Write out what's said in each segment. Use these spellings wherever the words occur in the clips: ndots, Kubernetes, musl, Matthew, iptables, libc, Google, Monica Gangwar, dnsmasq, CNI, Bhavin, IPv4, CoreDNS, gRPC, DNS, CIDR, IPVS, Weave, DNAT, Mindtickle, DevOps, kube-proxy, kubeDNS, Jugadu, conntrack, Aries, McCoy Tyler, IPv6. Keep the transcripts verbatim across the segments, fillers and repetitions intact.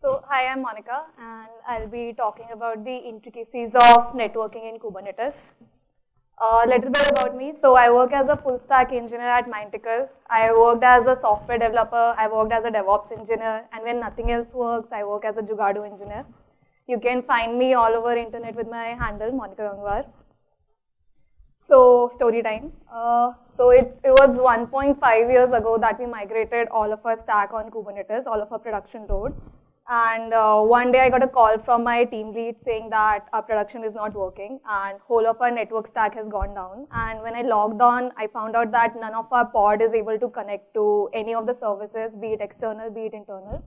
So hi, I'm Monica, and I'll be talking about the intricacies of networking in Kubernetes. A uh, little bit about me. So I work as a full stack engineer at Mindtickle. I worked as a software developer, I worked as a DevOps engineer, and when nothing else works, I work as a Jugadu engineer. You can find me all over internet with my handle, Monica Gangwar. So story time. Uh, so it, it was one point five years ago that we migrated all of our stack on Kubernetes, all of our production load. And uh, one day I got a call from my team lead saying that our production is not working and whole of our network stack has gone down. And when I logged on, I found out that none of our pod is able to connect to any of the services, be it external, be it internal.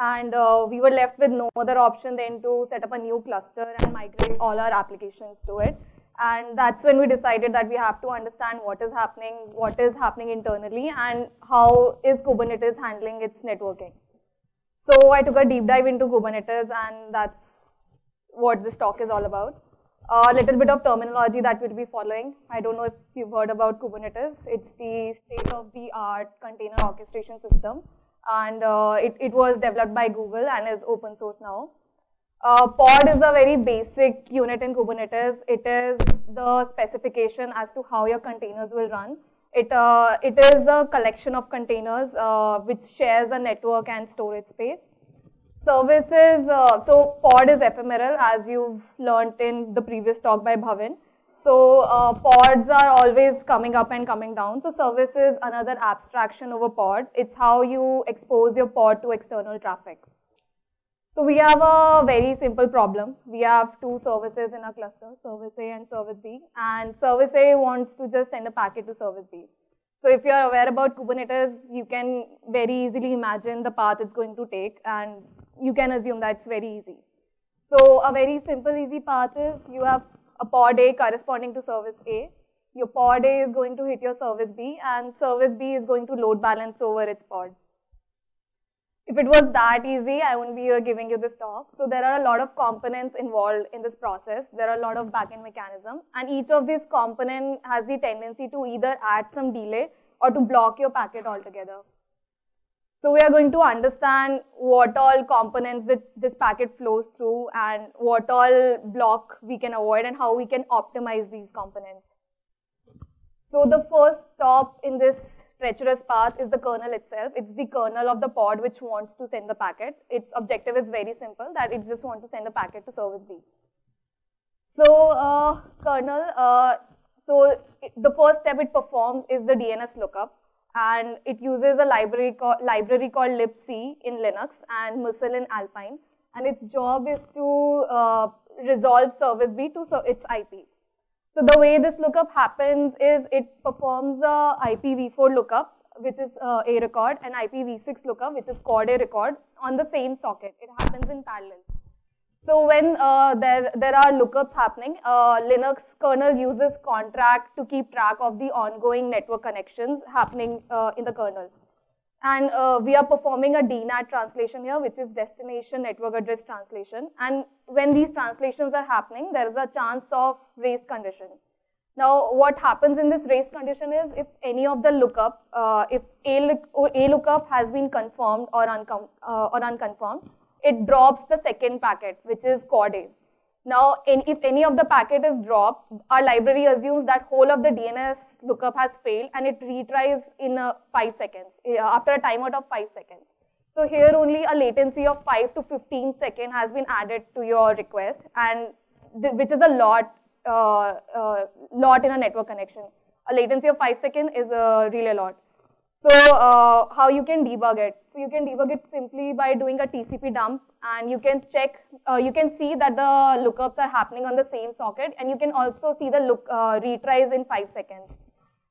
And uh, we were left with no other option than to set up a new cluster and migrate all our applications to it. And that's when we decided that we have to understand what is happening, what is happening internally, and how is Kubernetes handling its networking. So I took a deep dive into Kubernetes, and that's what this talk is all about. A uh, little bit of terminology that we'll be following. I don't know if you've heard about Kubernetes. It's the state-of-the-art container orchestration system, and uh, it, it was developed by Google and is open source now. Uh, pod is a very basic unit in Kubernetes. It is the specification as to how your containers will run. It, uh, it is a collection of containers uh, which shares a network and storage space. Services, uh, so pod is ephemeral, as you've learned in the previous talk by Bhavin. So uh, pods are always coming up and coming down. So service is another abstraction over pod. It's how you expose your pod to external traffic. So we have a very simple problem. We have two services in our cluster, service A and service B, and service A wants to just send a packet to service B. So if you are aware about Kubernetes, you can very easily imagine the path it's going to take, and you can assume that's very easy. So a very simple, easy path is you have a pod A corresponding to service A. Your pod A is going to hit your service B, and service B is going to load balance over its pod. If it was that easy, I wouldn't be here giving you this talk. So there are a lot of components involved in this process. There are a lot of backend mechanisms, and each of these components has the tendency to either add some delay or to block your packet altogether. So we are going to understand what all components that this packet flows through and what all block we can avoid and how we can optimize these components. So the first stop in this treacherous path is the kernel itself. It's the kernel of the pod which wants to send the packet. Its objective is very simple, that it just wants to send a packet to service B. So uh, kernel, uh, so it, the first step it performs is the D N S lookup, and it uses a library, co library called libc in Linux and musl in Alpine, and its job is to uh, resolve service B to so its I P. So the way this lookup happens is it performs a I P v four lookup, which is uh, a record, and I P v six lookup, which is called a record, on the same socket. It happens in parallel. So when uh, there, there are lookups happening, uh, Linux kernel uses conntrack to keep track of the ongoing network connections happening uh, in the kernel. And uh, we are performing a D NAT translation here, which is destination network address translation. And when these translations are happening, there is a chance of race condition. Now, what happens in this race condition is if any of the lookup, uh, if a, look, a lookup has been confirmed or, uncom uh, or unconfirmed, it drops the second packet, which is cord A. Now, in, if any of the packet is dropped, our library assumes that whole of the D N S lookup has failed, and it retries in uh, five seconds, after a timeout of five seconds. So here only a latency of five to fifteen seconds has been added to your request, and which is a lot, uh, uh, lot in a network connection. A latency of five seconds is uh, really a lot. So uh, how you can debug it? So you can debug it simply by doing a T C P dump, and you can check, uh, you can see that the lookups are happening on the same socket, and you can also see the look uh, retries in five seconds.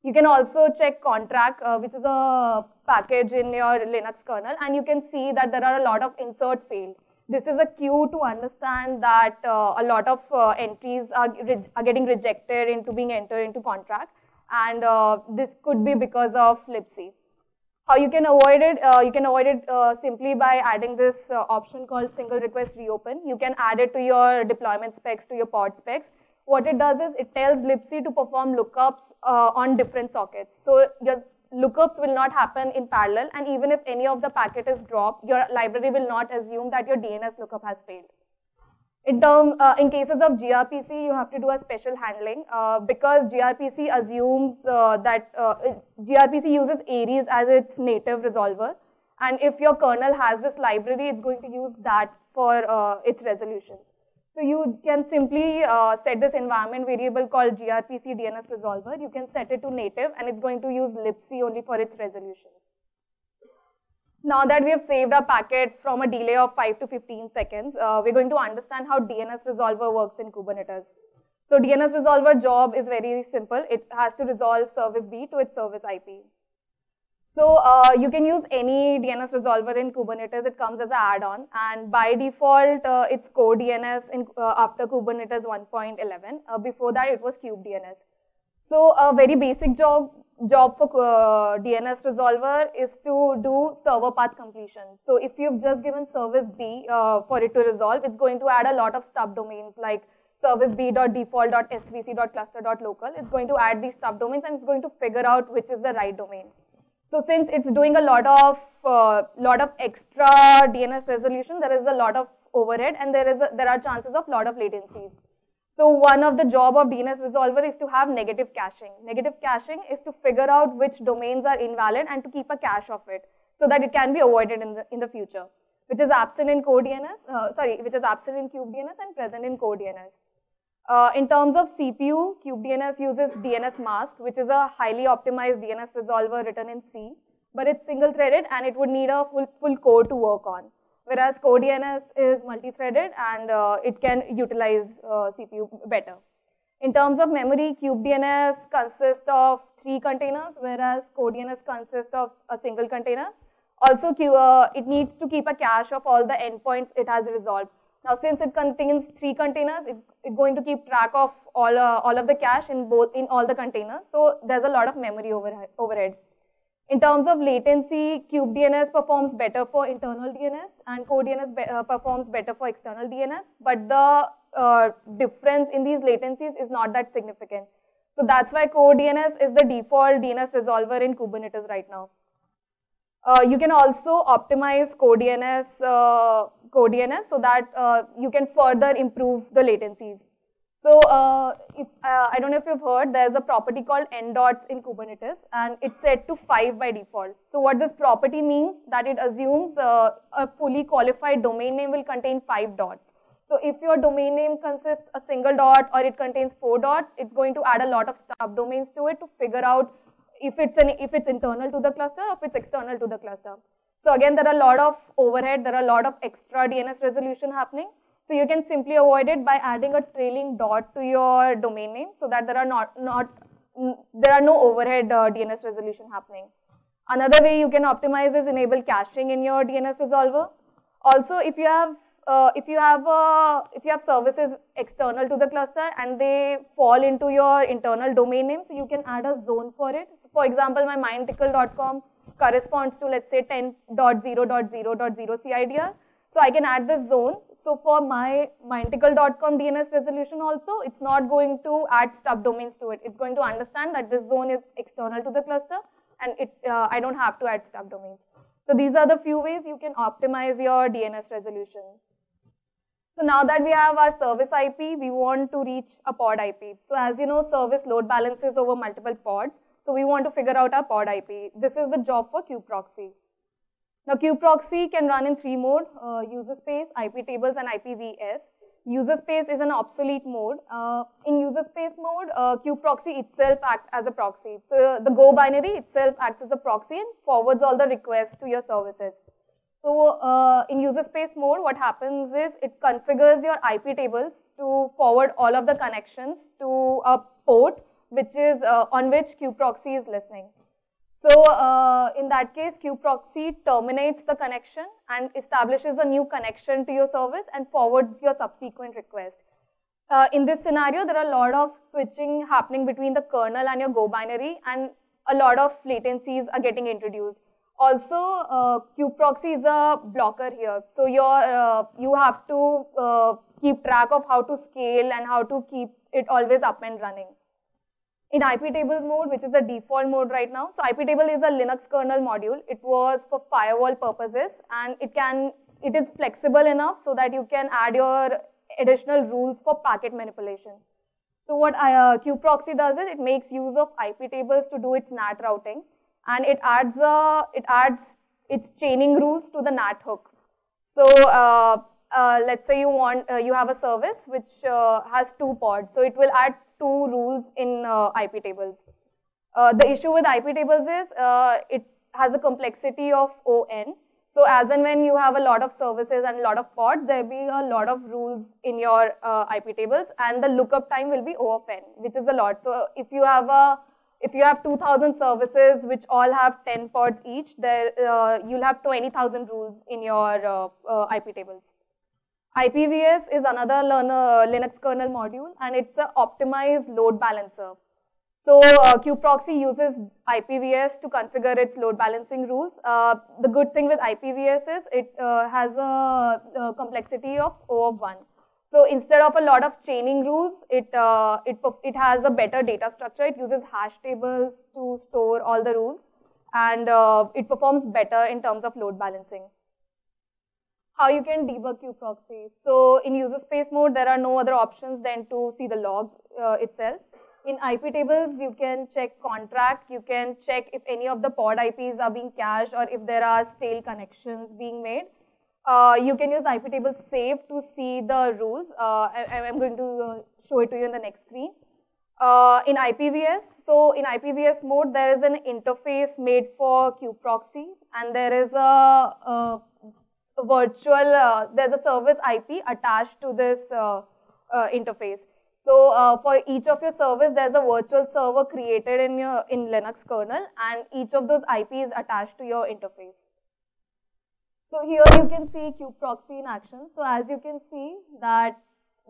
You can also check conntrack, uh, which is a package in your Linux kernel, and you can see that there are a lot of insert failed. This is a cue to understand that uh, a lot of uh, entries are, re are getting rejected into being entered into conntrack, and uh, this could be because of libc. How you can avoid it? Uh, you can avoid it uh, simply by adding this uh, option called single request reopen. You can add it to your deployment specs, to your pod specs. What it does is it tells libc to perform lookups uh, on different sockets. So your lookups will not happen in parallel, and even if any of the packet is dropped, your library will not assume that your D N S lookup has failed. In, term, uh, in cases of gRPC, you have to do a special handling uh, because gRPC assumes uh, that uh, gRPC uses Aries as its native resolver, and if your kernel has this library, it's going to use that for uh, its resolutions. So you can simply uh, set this environment variable called gRPC D N S resolver. You can set it to native, and it's going to use libc only for its resolutions. Now that we have saved our packet from a delay of five to fifteen seconds, uh, we're going to understand how D N S resolver works in Kubernetes. So D N S resolver job is very simple. It has to resolve service B to its service I P. So uh, you can use any D N S resolver in Kubernetes. It comes as an add-on, and by default, uh, it's CoreDNS in, uh, after Kubernetes one point eleven. Uh, before that, it was kubeDNS. So a very basic job job for uh, D N S resolver is to do server path completion. So if you've just given service B uh, for it to resolve, it's going to add a lot of subdomains like service b dot default dot s v c dot cluster dot local. It's going to add these subdomains, and it's going to figure out which is the right domain. So since it's doing a lot of uh, lot of extra D N S resolution, there is a lot of overhead, and there is a, there are chances of lot of latencies. So one of the job of D N S resolver is to have negative caching. Negative caching is to figure out which domains are invalid and to keep a cache of it so that it can be avoided in the, in the future, which is absent in CoreDNS, uh, sorry, which is absent in kubeDNS and present in CoreDNS. Uh, in terms of C P U, kubeDNS uses dnsmasq, which is a highly optimized D N S resolver written in C, but it's single-threaded and it would need a full, full core to work on. Whereas CoreDNS is multi-threaded and uh, it can utilize uh, C P U better. In terms of memory, kubeDNS consists of three containers, whereas CoreDNS consists of a single container. Also, uh, it needs to keep a cache of all the endpoints it has resolved. Now, since it contains three containers, it's it going to keep track of all uh, all of the cache in both in all the containers. So there's a lot of memory overhead. overhead. In terms of latency, kubeDNS performs better for internal D N S and CoreDNS be uh, performs better for external D N S, but the uh, difference in these latencies is not that significant. So that's why CoreDNS is the default D N S resolver in Kubernetes right now. Uh, you can also optimize CoreDNS, uh, CoreDNS so that uh, you can further improve the latencies. So uh, if, uh, I don't know if you've heard, there's a property called ndots in Kubernetes, and it's set to five by default. So what this property means that it assumes uh, a fully qualified domain name will contain five dots. So if your domain name consists a single dot or it contains four dots, it's going to add a lot of subdomains to it to figure out if it's an if it's internal to the cluster or if it's external to the cluster. So again, there are a lot of overhead, there are a lot of extra D N S resolution happening. So you can simply avoid it by adding a trailing dot to your domain name so that there are not, not there are no overhead uh, D N S resolution happening. Another way you can optimize is enable caching in your D N S resolver. Also, if you have uh, if you have uh, if you have services external to the cluster and they fall into your internal domain name, so you can add a zone for it. So for example, my mindtickle dot com corresponds to, let's say, ten dot zero dot zero dot zero C I D R. So I can add this zone. So for my mindtickle dot com D N S resolution also, it's not going to add subdomains to it. It's going to understand that this zone is external to the cluster and it, uh, I don't have to add subdomains. So these are the few ways you can optimize your D N S resolution. So now that we have our service I P, we want to reach a pod I P. So as you know, service load balances over multiple pods. So we want to figure out our pod I P. This is the job for kube-proxy. Now, kube-proxy can run in three modes, uh, user space, iptables, and I P V S. User space is an obsolete mode. Uh, in user space mode, uh, kube-proxy itself acts as a proxy. So, the Go binary itself acts as a proxy and forwards all the requests to your services. So, uh, in user space mode, what happens is it configures your iptables to forward all of the connections to a port which is uh, on which kube-proxy is listening. So uh, in that case, kube-proxy terminates the connection and establishes a new connection to your service and forwards your subsequent request. Uh, in this scenario, there are a lot of switching happening between the kernel and your Go binary, and a lot of latencies are getting introduced. Also, uh, kube-proxy is a blocker here. So your, uh, you have to uh, keep track of how to scale and how to keep it always up and running. in iptable mode, which is the default mode right now. So iptable is a Linux kernel module. It was for firewall purposes, and it can it is flexible enough so that you can add your additional rules for packet manipulation. So what uh, kube-proxy does is it makes use of iptables to do its N A T routing, and it adds a, it adds its chaining rules to the N A T hook. So uh, uh, let's say you want uh, you have a service which uh, has two pods, so it will add two rules in uh, iptables. Uh, the issue with iptables is uh, it has a complexity of O N. So as and when you have a lot of services and a lot of pods, there will be a lot of rules in your uh, iptables, and the lookup time will be O of N, which is a lot. So if you have a if you have two thousand services which all have ten pods each, there uh, you'll have twenty thousand rules in your uh, uh, iptables. I P V S is another learner, Linux kernel module, and it's an optimized load balancer. So uh, kube-proxy uses I P V S to configure its load balancing rules. Uh, the good thing with I P V S is it uh, has a, a complexity of O of one. So instead of a lot of chaining rules, it, uh, it, it has a better data structure. It uses hash tables to store all the rules, and uh, it performs better in terms of load balancing. How you can debug kube-proxy. So in user space mode, there are no other options than to see the logs uh, itself. In iptables, you can check conntrack, you can check if any of the pod I Ps are being cached or if there are stale connections being made. Uh, you can use iptables save to see the rules. Uh, I am going to show it to you in the next screen. Uh, in I P V S, so in I P V S mode, there is an interface made for kube-proxy, and there is a, a virtual, uh, there's a service I P attached to this uh, uh, interface. So uh, for each of your service, there's a virtual server created in your in Linux kernel, and each of those I P is attached to your interface. So here you can see kube-proxy in action. So as you can see that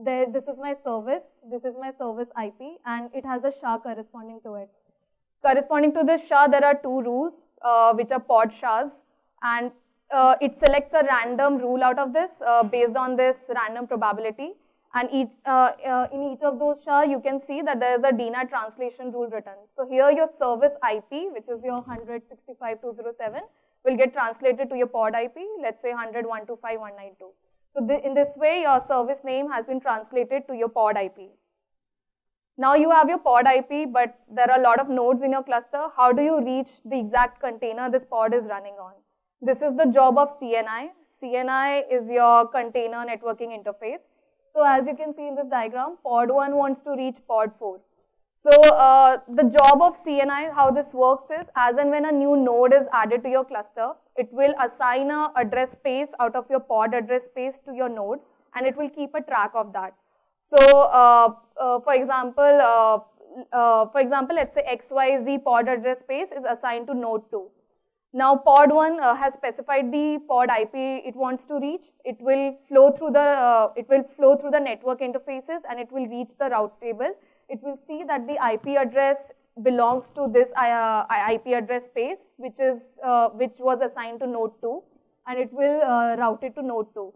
there, this is my service, this is my service I P, and it has a S H A corresponding to it. Corresponding to this S H A, there are two rules uh, which are pod S H As, and uh, it selects a random rule out of this uh, based on this random probability. And each, uh, uh, in each of those S H A, you can see that there is a D NAT translation rule written. So here your service I P, which is your one hundred sixty-five dot two oh seven, will get translated to your pod I P, let's say one hundred dot one twenty-five dot one ninety-two. So th in this way, your service name has been translated to your pod I P. Now you have your pod I P, but there are a lot of nodes in your cluster. How do you reach the exact container this pod is running on? This is the job of C N I. C N I is your container networking interface. So as you can see in this diagram, pod one wants to reach pod four. So uh, the job of C N I, how this works is, as and when a new node is added to your cluster, it will assign a address space out of your pod address space to your node, and it will keep a track of that. So uh, uh, for example, uh, uh, for example, let's say X Y Z pod address space is assigned to node two. Now pod one uh, has specified the pod I P it wants to reach. It will flow through the uh, it will flow through the network interfaces, and it will reach the route table. It will see that the I P address belongs to this uh, I P address space, which is uh, which was assigned to node two, and it will uh, route it to node two.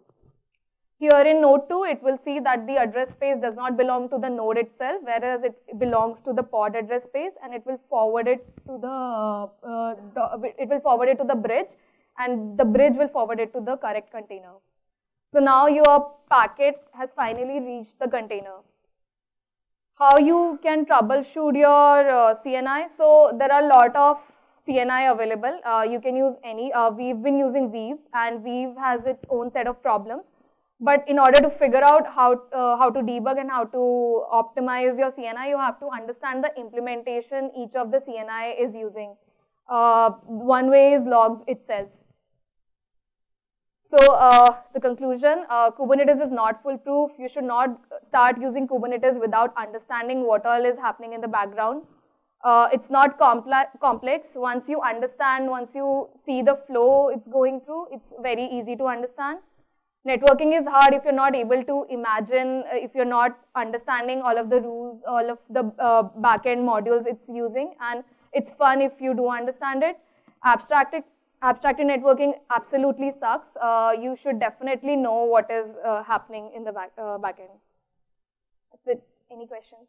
Here in node two, it will see that the address space does not belong to the node itself, whereas it belongs to the pod address space, and it will forward it to the uh, it will forward it to the bridge, and the bridge will forward it to the correct container. So now your packet has finally reached the container. How you can troubleshoot your uh, C N I? So there are a lot of C N I available. Uh, you can use any. Uh, we've been using Weave, and Weave has its own set of problems. But in order to figure out how, uh, how to debug and how to optimize your C N I, you have to understand the implementation each of the C N I is using. Uh, one way is logs itself. So uh, the conclusion, uh, Kubernetes is not foolproof. You should not start using Kubernetes without understanding what all is happening in the background. Uh, it's not compl- complex. Once you understand, once you see the flow it's going through, it's very easy to understand. Networking is hard if you're not able to imagine, uh, if you're not understanding all of the rules, all of the uh, back-end modules it's using, and it's fun if you do understand it. Abstracted, abstracted networking absolutely sucks. Uh, you should definitely know what is uh, happening in the back, uh, back-end. That's it. Any questions?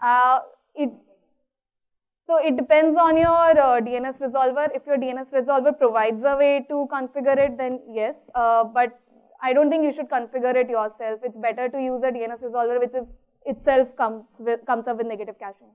Uh, it, so it depends on your uh, D N S resolver. If your D N S resolver provides a way to configure it, then yes. Uh, but I don't think you should configure it yourself. It's better to use a D N S resolver, which is itself comes, with, comes up with negative caching.